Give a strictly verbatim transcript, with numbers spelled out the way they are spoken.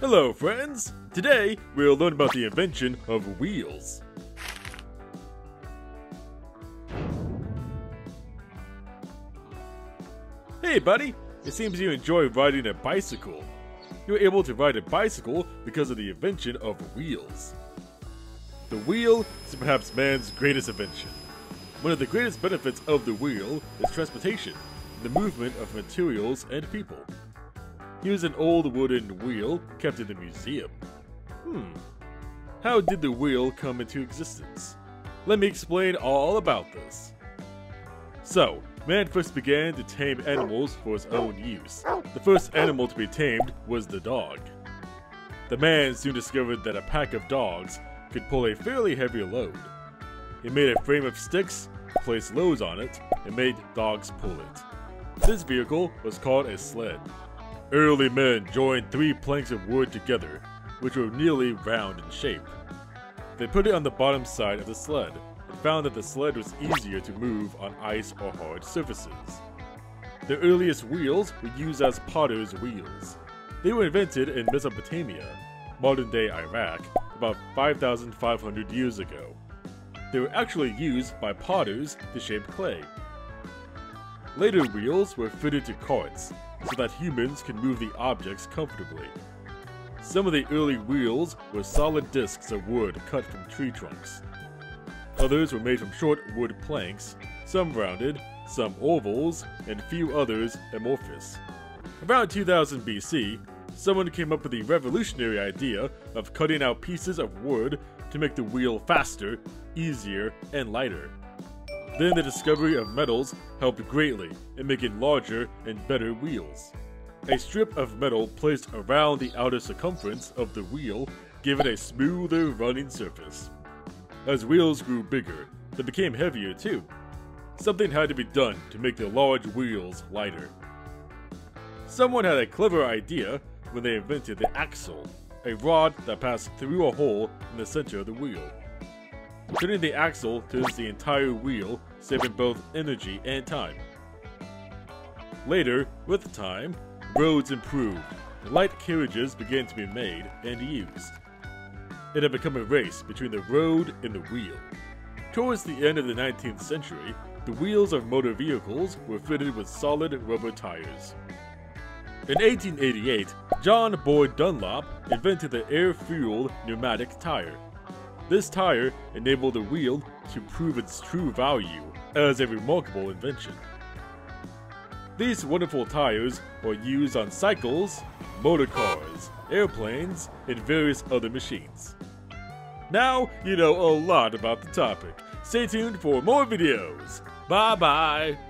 Hello friends! Today, we'll learn about the invention of wheels. Hey buddy! It seems you enjoy riding a bicycle. You're able to ride a bicycle because of the invention of wheels. The wheel is perhaps man's greatest invention. One of the greatest benefits of the wheel is transportation, the movement of materials and people. Here's an old wooden wheel kept in the museum. Hmm. How did the wheel come into existence? Let me explain all about this. So, man first began to tame animals for his own use. The first animal to be tamed was the dog. The man soon discovered that a pack of dogs could pull a fairly heavy load. He made a frame of sticks, placed loads on it, and made dogs pull it. This vehicle was called a sled. Early men joined three planks of wood together, which were nearly round in shape. They put it on the bottom side of the sled, and found that the sled was easier to move on ice or hard surfaces. The earliest wheels were used as potter's wheels. They were invented in Mesopotamia, modern-day Iraq, about five thousand five hundred years ago. They were actually used by potters to shape clay. Later wheels were fitted to carts, so that humans can move the objects comfortably. Some of the early wheels were solid discs of wood cut from tree trunks. Others were made from short wood planks, some rounded, some ovals, and few others amorphous. Around two thousand B C, someone came up with the revolutionary idea of cutting out pieces of wood to make the wheel faster, easier, and lighter. Then the discovery of metals helped greatly in making larger and better wheels. A strip of metal placed around the outer circumference of the wheel gave it a smoother running surface. As wheels grew bigger, they became heavier too. Something had to be done to make the large wheels lighter. Someone had a clever idea when they invented the axle, a rod that passed through a hole in the center of the wheel. Turning the axle turns the entire wheel, saving both energy and time. Later, with time, roads improved, and light carriages began to be made and used. It had become a race between the road and the wheel. Towards the end of the nineteenth century, the wheels of motor vehicles were fitted with solid rubber tires. In eighteen eighty-eight, John Boyd Dunlop invented the air-fueled pneumatic tire. This tire enabled the wheel to prove its true value as a remarkable invention. These wonderful tires were used on cycles, motor cars, airplanes, and various other machines. Now you know a lot about the topic. Stay tuned for more videos. Bye bye!